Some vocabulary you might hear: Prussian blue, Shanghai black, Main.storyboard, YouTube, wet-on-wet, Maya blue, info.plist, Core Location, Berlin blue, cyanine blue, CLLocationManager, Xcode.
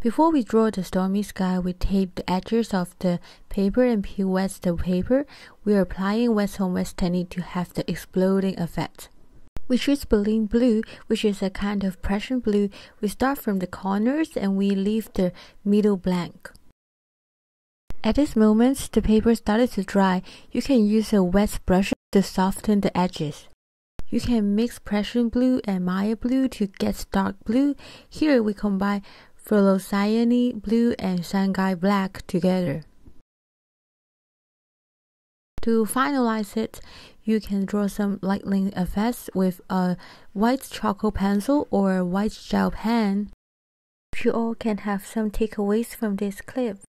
Before we draw the stormy sky, we tape the edges of the paper and peel wet the paper. We are applying wet on wet technique to have the exploding effect. We choose Berlin blue, which is a kind of Prussian blue. We start from the corners and we leave the middle blank. At this moment, the paper started to dry. You can use a wet brush to soften the edges. You can mix Prussian blue and Maya blue to get dark blue. Here we combine cyanine blue and Shanghai black together. To finalize it, you can draw some lightning effects with a white charcoal pencil or a white gel pen. You all can have some takeaways from this clip.